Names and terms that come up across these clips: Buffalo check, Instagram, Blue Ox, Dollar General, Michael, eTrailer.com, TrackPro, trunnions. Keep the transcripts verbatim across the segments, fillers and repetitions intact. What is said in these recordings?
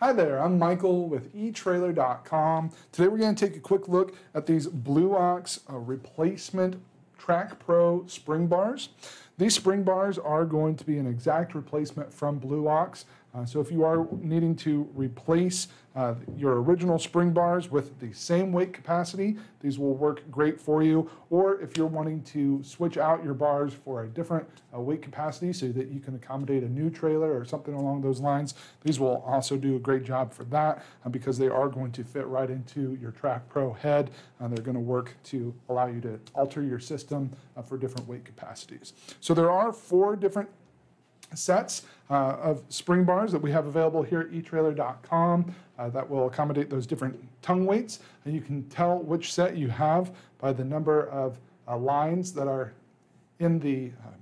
Hi there, I'm Michael with e Trailer dot com. Today we're going to take a quick look at these Blue Ox uh, replacement TrackPro spring bars. These spring bars are going to be an exact replacement from Blue Ox. Uh, so if you are needing to replace uh, your original spring bars with the same weight capacity, these will work great for you. Or if you're wanting to switch out your bars for a different uh, weight capacity so that you can accommodate a new trailer or something along those lines, these will also do a great job for that uh, because they are going to fit right into your TrackPro head, and they're going to work to allow you to alter your system uh, for different weight capacities. So there are four different sets uh, of spring bars that we have available here at e Trailer dot com uh, that will accommodate those different tongue weights, and you can tell which set you have by the number of uh, lines that are in the um,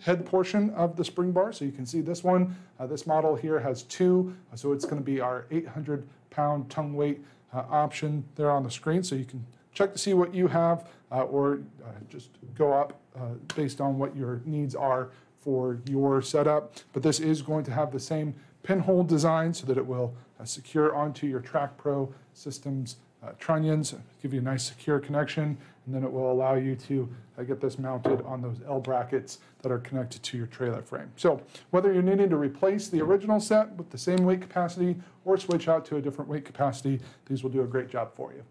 head portion of the spring bar. So you can see this one, uh, this model here has two, so it's going to be our eight hundred pound tongue weight uh, option there on the screen, so you can check to see what you have uh, or uh, just go up uh, based on what your needs are for your setup. But this is going to have the same pinhole design so that it will uh, secure onto your TrackPro system's uh, trunnions, give you a nice secure connection, and then it will allow you to uh, get this mounted on those L brackets that are connected to your trailer frame. So whether you're needing to replace the original set with the same weight capacity or switch out to a different weight capacity, these will do a great job for you.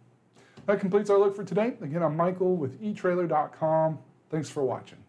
That completes our look for today. Again, I'm Michael with e Trailer dot com. Thanks for watching.